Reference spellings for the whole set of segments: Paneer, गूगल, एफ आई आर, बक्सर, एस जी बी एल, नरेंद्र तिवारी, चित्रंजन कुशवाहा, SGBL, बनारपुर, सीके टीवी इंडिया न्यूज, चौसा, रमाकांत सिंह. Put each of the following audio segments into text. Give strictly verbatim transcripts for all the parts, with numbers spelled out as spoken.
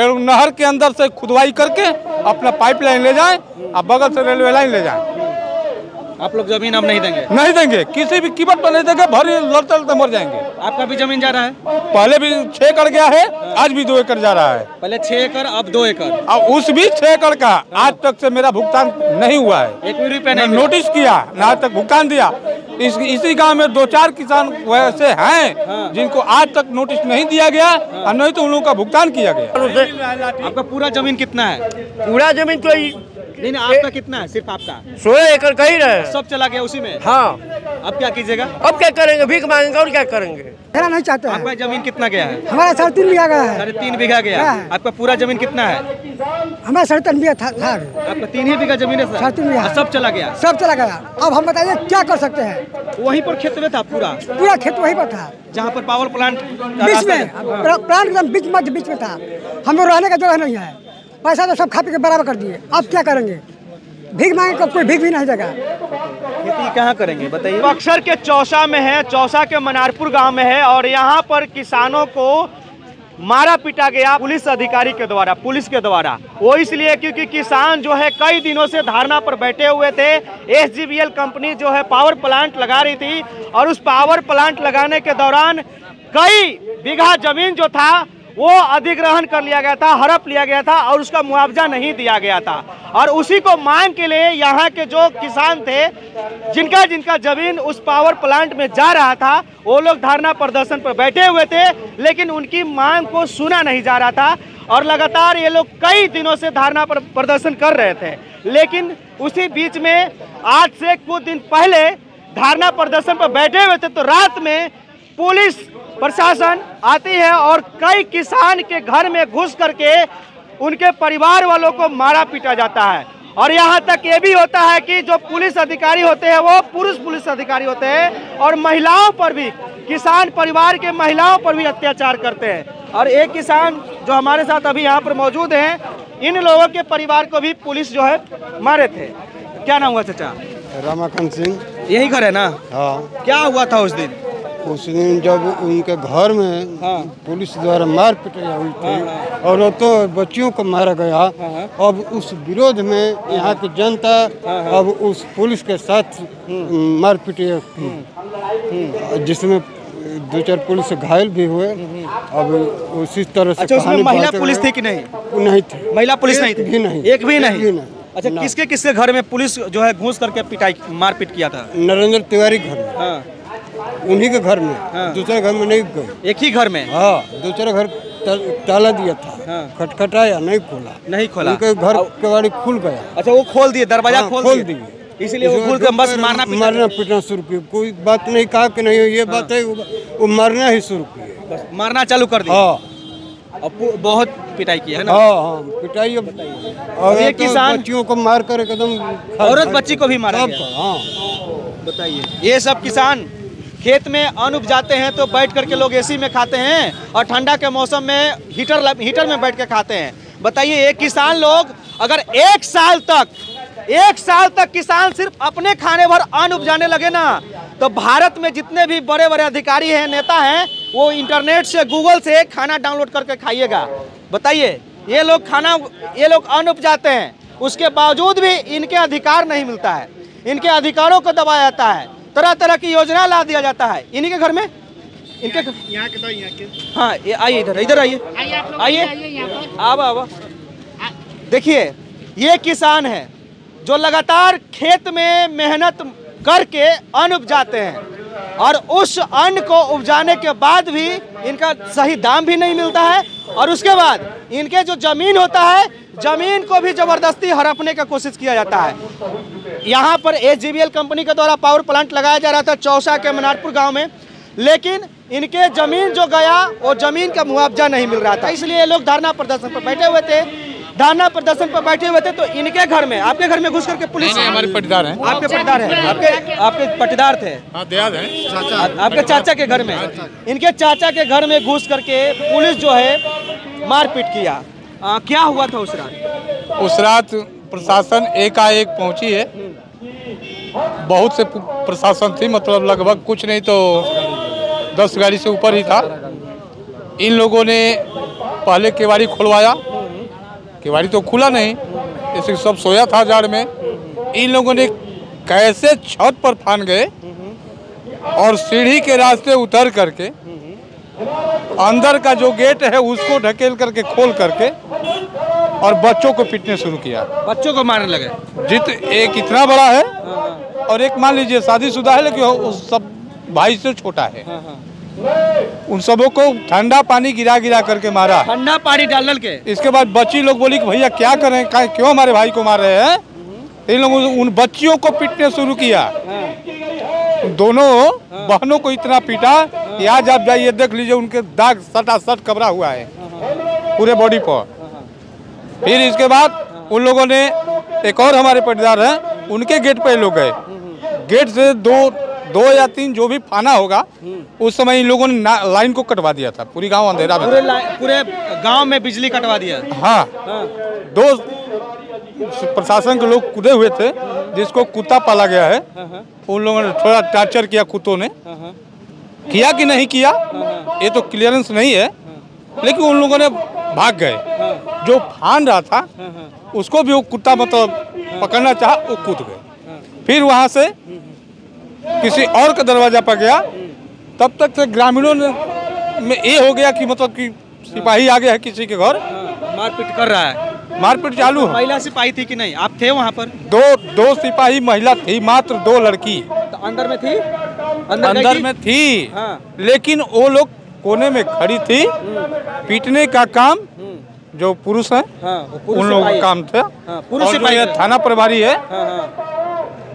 एवं नहर के अंदर से खुदवाई करके अपना पाइपलाइन ले जाएं और बगल से रेलवे लाइन ले जाएं। आप लोग जमीन अब नहीं देंगे? नहीं देंगे, किसी भी कीमत पर नहीं देंगे, भरी लड़ते मर जाएंगे। आपका भी जमीन जा रहा है? पहले भी छह एकड़ गया है, आज भी दो एकड़ जा रहा है। पहले छह एकड़ अब दो एकड़, अब उस भी छह एकड़ का आज तक से मेरा भुगतान नहीं हुआ है। एक भी रुपया नहीं, नोटिस किया न आज तक भुगतान दिया। इस, इसी गांव में दो चार किसान वैसे हैं हाँ। जिनको आज तक नोटिस नहीं दिया गया हाँ। और नहीं तो उन लोगों का भुगतान किया गया। आपका पूरा जमीन कितना है? पूरा जमीन तो नहीं, आपका कितना है? सिर्फ आपका सोलह एकड़ का ही रहे, सब चला गया उसी में हाँ। अब क्या कीजिएगा? अब क्या करेंगे, भीख मांगेंगे और क्या करेंगे, नहीं चाहते। आपका जमीन कितना गया है? हमारा साढ़े तीन बीघा गया है। साढ़े तीन बीघा गया। आपका पूरा जमीन कितना है? हमारा साढ़े तीन बीघा था। आपका तीन ही बीघा जमीन है? साढ़े तीन बीघा। सब चला गया? सब चला गया। अब हम बताइए क्या कर सकते हैं? वहीं पर खेत में था, पूरा पूरा खेत वहीं पर था, जहाँ पर पावर प्लांट बीच में, प्लांट एकदम बीच मध्य बीच में था। हमें रहने का जगह नहीं है, पैसा तो सब खा पी के बराबर कर दिए। अब क्या करेंगे, भीख मांगे कब, कोई भीख भी नहीं देगा। खेती कहाँ करेंगे बताइए? बक्सर के चौसा में है, चौसा के बनारपुर गांव में है, और यहाँ पर किसानों को मारा पीटा गया पुलिस अधिकारी के द्वारा, पुलिस के द्वारा। वो इसलिए क्योंकि किसान जो है कई दिनों से धारणा पर बैठे हुए थे। एस जी बी एल company जो है पावर प्लांट लगा रही थी, और उस पावर प्लांट लगाने के दौरान कई बीघा जमीन जो था वो अधिग्रहण कर लिया गया था, हड़प लिया गया था, और उसका मुआवजा नहीं दिया गया था। और उसी को मांग के लिए यहाँ के जो किसान थे, जिनका जिनका जमीन उस पावर प्लांट में जा रहा था, वो लोग धरना प्रदर्शन पर बैठे हुए थे, लेकिन उनकी मांग को सुना नहीं जा रहा था। और लगातार ये लोग कई दिनों से धरना प्रदर्शन कर रहे थे, लेकिन उसी बीच में आज से कुछ दिन पहले धरना प्रदर्शन पर बैठे हुए थे, तो रात में पुलिस प्रशासन आती है और कई किसान के घर में घुस करके उनके परिवार वालों को मारा पीटा जाता है। और यहाँ तक ये भी होता है कि जो पुलिस अधिकारी होते हैं वो पुरुष पुलिस अधिकारी होते हैं, और महिलाओं पर भी, किसान परिवार के महिलाओं पर भी अत्याचार करते हैं। और एक किसान जो हमारे साथ अभी यहाँ पर मौजूद हैं, इन लोगों के परिवार को भी पुलिस जो है मारे थे। क्या नाम हुआ चाचा? रमाकांत सिंह। यही घर है ना? हाँ। क्या हुआ था उस दिन? उस दिन जब उनके घर में हाँ। पुलिस द्वारा मार पिटाई हुई थी हाँ। और तो बच्चियों को मारा गया हाँ। अब उस विरोध में यहाँ की जनता हाँ। अब उस पुलिस के साथ मार पिटाई, जिसमें दो चार पुलिस घायल भी हुए। अब उसी तरह से अच्छा, उसमें महिला पुलिस थी कि नहीं? नहीं थी, महिला पुलिस नहीं थी, नहीं, एक भी नहीं। अच्छा, किसके किसके घर में पुलिस जो है घुस करके पिटाई मारपीट किया था? नरेंद्र तिवारी घर, उन्हीं के घर में हाँ। दूसरे घर में नहीं गए, एक ही घर में हाँ। दूसरे घर ताला दिया था हाँ। खटखटाया, नहीं खोला, नहीं खोला, उनके घर के बारी खुल गया। अच्छा, वो खोल दिए दरवाजा हाँ, खोल, खोल दिए, इसलिए वो खुल के बस मारना मारना पीटना शुरू किया। कोई बात नहीं कहा कि नहीं ये बात है, वो मारना ही शुरू किया, मारना चालू कर दिया हाँ। अब बहुत पिटाई की है ना हाँ, हाँ, पिटाई। अब और ये किसान बच्चियों को मार कर एकदम, औरत बच्ची को भी मारा हाँ। बताइए, ये सब किसान खेत में अन्न उपजाते हैं तो बैठ करके लोग एसी में खाते हैं, और ठंडा के मौसम में हीटर हीटर में बैठ के खाते हैं। बताइए, ये किसान लोग अगर एक साल तक एक साल तक किसान सिर्फ अपने खाने भर अन्न उपजाने लगे ना, तो भारत में जितने भी बड़े बड़े अधिकारी हैं, नेता हैं, वो इंटरनेट से, गूगल से खाना डाउनलोड करके खाइएगा। बताइए, ये लोग खाना, ये लोग अन्न उपजाते हैं, उसके बावजूद भी इनके अधिकार नहीं मिलता है, इनके अधिकारों को दबाया जाता है, तरह तरह की योजना ला दिया जाता है। इन्हीं के घर में, इनके यहाँ के तो यहाँ के हाँ। ये आइए इधर, इधर आइए, आइए आब आब देखिए, ये किसान है जो लगातार खेत में मेहनत करके अन्न उपजाते हैं, और उस अन्न को उपजाने के बाद भी इनका सही दाम भी नहीं मिलता है, और उसके बाद इनके जो जमीन होता है, जमीन को भी जबरदस्ती हड़पने का कोशिश किया जाता है। यहाँ पर A G B L company के द्वारा पावर प्लांट लगाया जा रहा था चौसा के बनारपुर गांव में, लेकिन इनके जमीन जो गया वो जमीन का मुआवजा नहीं मिल रहा था, इसलिए ये लोग धरना प्रदर्शन पर बैठे हुए थे। धरना प्रदर्शन पर बैठे हुए थे तो इनके घर में, आपके घर में घुस करके पुलिस? हमारे पट्टीदार हैं। आपके पट्टीदार हैं? आपके आपके पट्टीदार थे? आपके चाचा के घर में, इनके चाचा के घर में घुस करके पुलिस जो है मारपीट किया। आ, क्या हुआ था उस रात? उस रात प्रशासन एकाएक पहुंची है, बहुत से प्रशासन थी, मतलब लगभग कुछ नहीं तो दस गाड़ी से ऊपर ही था। इन लोगों ने पहले केवाड़ी खुलवाया, केवाड़ी तो खुला नहीं, इसलिए सब सोया था जाड़ में। इन लोगों ने कैसे छत पर फान गए और सीढ़ी के रास्ते उतर करके अंदर का जो गेट है उसको ढकेल करके खोल करके और बच्चों को पीटने शुरू किया, बच्चों को मारने लगे। जित एक इतना बड़ा है और एक मान लीजिए शादीशुदा है लेकिन उस सब भाई से छोटा है। उन सबों को ठंडा पानी गिरा गिरा करके मारा, ठंडा पानी डाल के। इसके बाद बच्ची लोग बोली कि भैया क्या करें, क्यों हमारे भाई को मार रहे हैं। इन लोगों ने उन बच्चियों को पीटने शुरू किया, दोनों बहनों को इतना पीटा कि आज आप जाइए देख लीजिए उनके दाग सटासट कबरा हुआ है पूरे बॉडी पर। फिर इसके बाद उन लोगों ने एक और हमारे पटीदार हैं उनके गेट पर लोग गए, गेट से दो दो या तीन जो भी फाना होगा उस समय इन लोगों ने लाइन को कटवा दिया था, पूरी गांव अंधेरा में, पूरे गांव में बिजली कटवा दिया। हाँ, हाँ। दो प्रशासन के लोग कूदे हुए थे जिसको कुत्ता पाला गया है, उन लोगों ने थोड़ा टॉर्चर किया, कुत्तों ने किया कि नहीं किया ये तो क्लियरेंस नहीं है, लेकिन उन लोगों ने भाग गए। जो फान रहा था उसको भी वो कुत्ता मतलब पकड़ना चाहा, वो कूद गए। फिर वहाँ से किसी और का दरवाजा पर गया, तब तक से ग्रामीणों ने में ये हो गया कि मतलब कि सिपाही आ गया है किसी के घर, मारपीट कर रहा है, मारपीट चालू है। महिला सिपाही थी कि नहीं, आप थे वहाँ पर? दो दो सिपाही महिला थी मात्र, दो लड़की तो अंदर में थी, अंदर, अंदर में थी हाँ। लेकिन वो लोग कोने में खड़ी थी, पीटने का काम जो पुरुष है हाँ, उन लोगों का काम था हाँ, पुरुष सिपाही। थाना प्रभारी है हाँ, हाँ।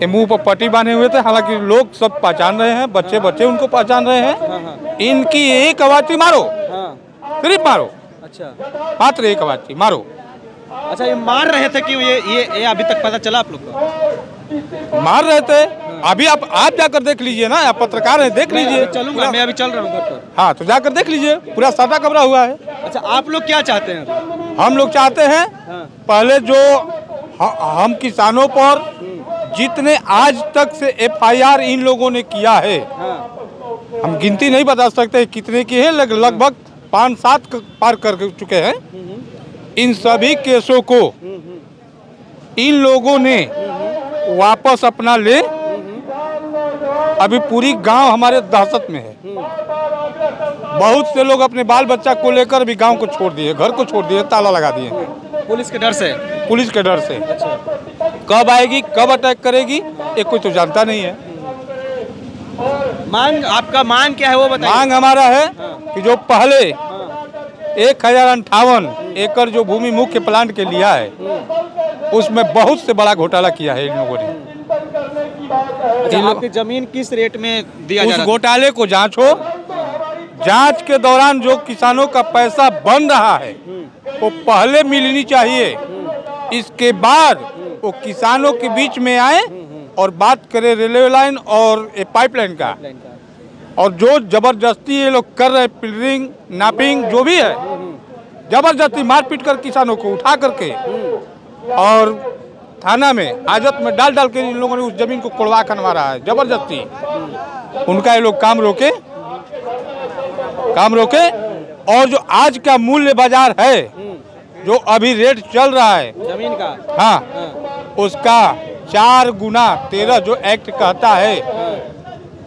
मुँह पर पट्टी बांधे हुए थे, हालांकि लोग सब पहचान रहे हैं, बच्चे हाँ, बच्चे उनको पहचान रहे हैं हाँ, हाँ। इनकी एक आवाज मारो हाँ। सिर्फ मारो, अच्छा मात्र एक आवाज मारो। अच्छा ये मार रहे थे कि ये ये, ये अभी तक पता चला आप लोग को? मार रहे थे हाँ। अभी आप आप जाकर देख लीजिए ना, आप पत्रकार हैं, देख लीजिए। चलूंगा मैं, अभी चल रहा हूँ घर पर। हाँ तो जाकर देख लीजिए, पूरा सादा कमरा हुआ है। अच्छा आप लोग क्या चाहते हैं? हम लोग चाहते हैं हाँ। पहले जो हम किसानों पर जितने आज तक से एफ आई आर इन लोगों ने किया है हाँ। हम गिनती नहीं बता सकते कितने की है, लगभग पाँच सात पार कर चुके हैं। इन सभी केसों को इन लोगों ने वापस अपना ले, अभी पूरी गांव हमारे दहशत में है। बहुत से लोग अपने बाल बच्चा को लेकर भी गांव को छोड़ दिए, घर को छोड़ दिए, ताला लगा दिए पुलिस के डर से, पुलिस के डर से। कब आएगी, कब अटैक करेगी, ये कोई तो जानता नहीं है। मांग आपका मांग क्या है वो बताइए। मांग हमारा है कि जो पहले एक हजार अंठावन एकड़ जो भूमि मुख्य प्लांट के लिया है उसमें बहुत से बड़ा घोटाला किया है इन लोगों ने। आपकी जमीन किस रेट में दिया जा रहा है? उस घोटाले को जांचो, जांच के दौरान जो किसानों का पैसा बन रहा है वो पहले मिलनी चाहिए, इसके बाद वो किसानों के बीच में आए और बात करें रेलवे लाइन और पाइपलाइन का। और जो जबरदस्ती ये लोग कर रहे हैं, पिलरिंग, नापिंग जो भी है, जबरदस्ती मारपीट कर किसानों को उठा करके और थाना में हाजत में डाल डाल के इन लोगों ने उस जमीन को कुड़वा खनवा रहा है जबरदस्ती। उनका ये लोग काम रोके, काम रोके। और जो आज का मूल्य बाजार है, जो अभी रेट चल रहा है जमीन का हाँ, उसका चार गुना तेरह जो एक्ट कहता है,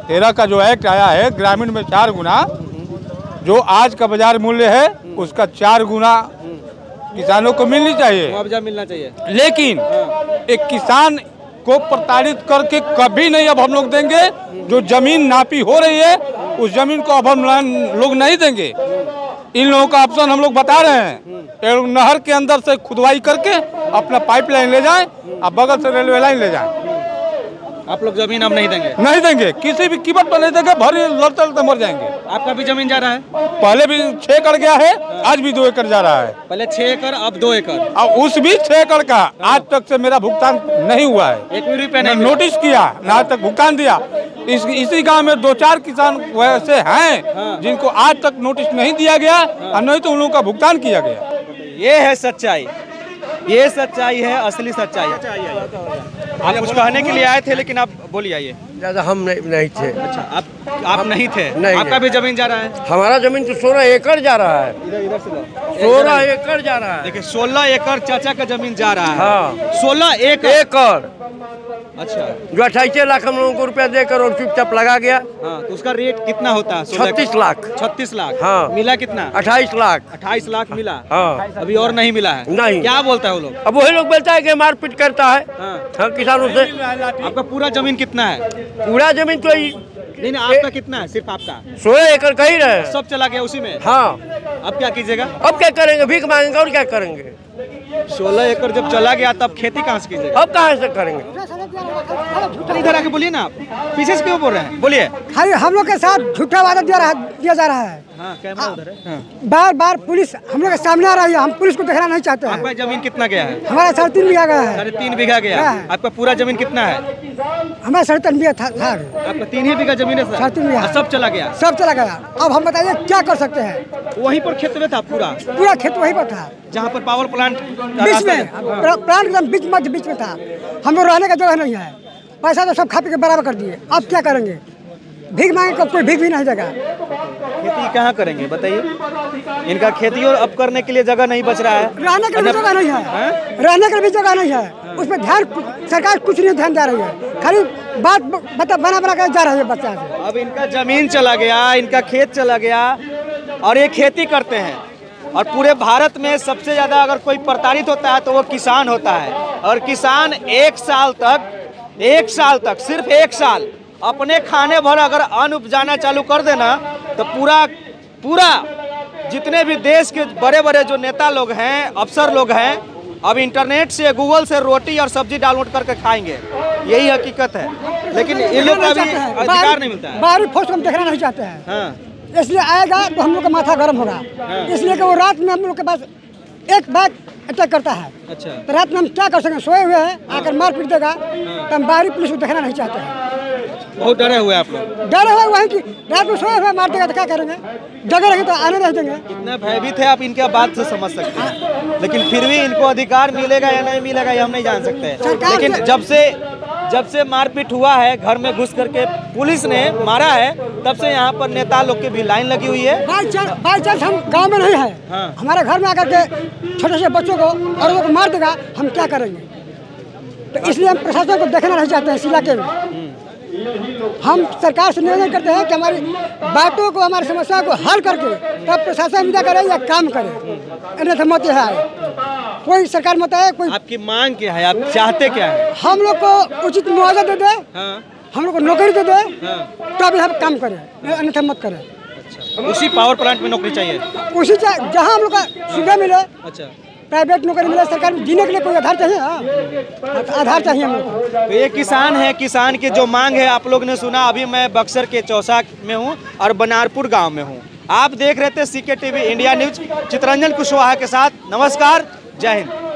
तेरह का जो एक्ट आया है ग्रामीण में, चार गुना जो आज का बाजार मूल्य है उसका चार गुना किसानों को मिलनी चाहिए, मुआवजा मिलना चाहिए। लेकिन एक किसान को प्रताड़ित करके कभी नहीं अब हम लोग देंगे। जो जमीन नापी हो रही है उस जमीन को अब हम लोग नहीं देंगे। इन लोगों का ऑप्शन हम लोग बता रहे हैं, नहर के अंदर से खुदवाई करके अपना पाइपलाइन ले जाए और बगल से रेलवे लाइन ले जाए। आप लोग जमीन अब नहीं देंगे, नहीं देंगे किसी भी कीमत पर, नहीं देंगे, भर लड़ते लड़ते मर जाएंगे। आपका भी जमीन जा रहा है, पहले भी छह एकड़ गया है, आज भी दो एकड़ जा रहा है, पहले छह एकड़ अब दो एकड़। अब उस भी छह एकड़ का आज तक से मेरा भुगतान नहीं हुआ है, एक भी रुपया नहीं। नोटिस किया ना, आज तक भुगतान दिया। इस, इसी गाँव में दो चार किसान वैसे है जिनको आज तक नोटिस नहीं दिया गया और नहीं तो उन लोगों का भुगतान किया गया। ये है सच्चाई, ये सच्चाई है, असली सच्चाई है। आप कुछ कहने के लिए आए थे लेकिन आप बोलिए। आइए, ज़्यादा हम नहीं, नहीं थे। अच्छा आप आप नहीं थे? नहीं, आपका भी जमीन जा रहा है? हमारा जमीन तो सोलह एकड़ जा रहा है। सोलह एकड़ जा रहा है। देखिए सोलह एकड़ चाचा का जमीन जा रहा है। हाँ। सोलह एकड़ एकड़ अच्छा, जो अट्ठाईस लाख हम लोगों को रुपया देकर और चुपचाप लगा गया। हाँ, तो उसका रेट कितना होता है? छत्तीस लाख। छत्तीस लाख हाँ, मिला कितना? अट्ठाईस लाख। अट्ठाईस लाख मिला। हाँ, अभी और नहीं मिला है? नहीं। क्या बोलता है वो लोग? अब वही लोग बोलता है की मारपीट करता है किसानों से। आपका पूरा जमीन कितना है? पूरा जमीन तो नहीं नहीं आपका कितना है? सिर्फ आपका सोलह एकड़ का ही रहे, सब चला गया उसी में। हाँ, अब क्या कीजिएगा? अब क्या करेंगे? भीख मांगेंगे और क्या करेंगे? सोलह एकड़ जब चला गया तब खेती कहाँ से कीजिएगा? अब कहाँ से करेंगे? इधर आके बोलिए ना, आप पीछे से क्यों बोल रहे हैं? बोलिए। हम लोग के साथ झूठा वादा दिया जा रहा है। हाँ, कैमरा उधर है। हाँ। बार बार पुलिस हम लोग के सामने आ रही है, हम पुलिस को देखना नहीं चाहते हैं। आपका जमीन कितना गया है? हमारा साढ़े तीन बीघा गया है। साढ़े तीन बीघा गया है। आपका पूरा जमीन कितना है? हमारा साढ़े तीन बीघा था। आपका तीन ही बीघा जमीन है? साढ़े तीन बीघा सब चला गया। सब चला गया। अब हम बताइए क्या कर सकते हैं? वहीं पर खेत में था पूरा? पूरा खेत वहीं पर था जहाँ पर पावर प्लांट बीच में, प्लांट एकदम बीच मध्य बीच में था। हम लोग रहने का जगह नहीं है, पैसा तो सब खा पी के बराबर कर दिए। अब क्या करेंगे? भीख मांगे कब कोई भीख भी नहीं देगा। खेती कहाँ करेंगे बताइए? इनका खेती और अब करने के लिए जगह नहीं बच रहा है, रहने के लिए जगह नहीं है। है? रहने के लिए जगह नहीं है। उस पर ध्यान सरकार कुछ नहीं ध्यान दे रही है, खाली बात बता बना बना कर जा रही है बच्चा से। अब इनका जमीन चला गया, इनका खेत चला गया और ये खेती करते हैं। और पूरे भारत में सबसे ज़्यादा अगर कोई प्रताड़ित होता है तो वो किसान होता है। और किसान एक साल तक एक साल तक सिर्फ एक साल अपने खाने भर अगर अन्न उपजाना चालू कर देना तो पूरा पूरा जितने भी देश के बड़े बड़े जो नेता लोग हैं, अफसर लोग हैं, अब इंटरनेट से गूगल से रोटी और सब्जी डाउनलोड करके खाएंगे। यही हकीकत है, लेकिन इन लोग का भी अधिकार नहीं मिलता है। बाहरी फोर्स हम देखना नहीं चाहते हैं। हाँ। इसलिए आएगा तो हम लोग का माथा गर्म होगा। हाँ। इसलिए कि वो रात में हम लोग के पास एक बात अटैक करता है। अच्छा, तो रात में हम क्या कर सकेंगे? सोए हुए हैं, आकर मारपीट देगा, तो हम बाहरी पुलिस को देखना नहीं चाहते हैं। बहुत डरे हुए आप लोग? डरे हुए वहीं की रात में सोए हुए मार देगा तो क्या करेंगे? जगह रखें तो आने नहीं देंगे। इतना भयभीत है आप इनके बात से समझ सकते हैं, लेकिन फिर भी इनको अधिकार मिलेगा या नहीं मिलेगा ये हम नहीं जान सकते हैं। लेकिन जब से जब से मारपीट हुआ है, घर में घुस करके पुलिस ने मारा है, तब से यहाँ पर नेता लोग की भी लाइन लगी हुई है। बाई चांस हम गाँव में नहीं है। हाँ। हमारे घर में आकर के छोटे छोटे बच्चों को और लोग मार देगा, हम क्या करेंगे? तो इसलिए हम प्रशासन को देखना नहीं चाहते हैं इस इलाके में। हम सरकार से निवेदन करते हैं कि हमारी बातों को, हमारी समस्या को हल करके तब प्रशासन करे या काम करे, अन्यथा मत है कोई सरकार मत है कोई। आपकी मांग क्या है? आप चाहते क्या है? हम लोग को उचित मुआवजा दे दे। हाँ। हम लोग को नौकरी दे दे। हाँ। तब यहाँ काम करें, अन्यथा मत करें। अच्छा, उसी पावर प्लांट में नौकरी चाहिए? उसी जहाँ हम लोग का सुविधा मिले। अच्छा, प्राइवेट नौकरी मिला, सरकार में जीने के लिए कोई आधार चाहिए। आधार चाहिए हम लोग। तो ये किसान है, किसान की जो मांग है आप लोग ने सुना। अभी मैं बक्सर के चौसा में हूँ और बनारपुर गांव में हूँ। आप देख रहे थे सीके टीवी इंडिया न्यूज, चित्रंजन कुशवाहा के साथ। नमस्कार, जय हिंद।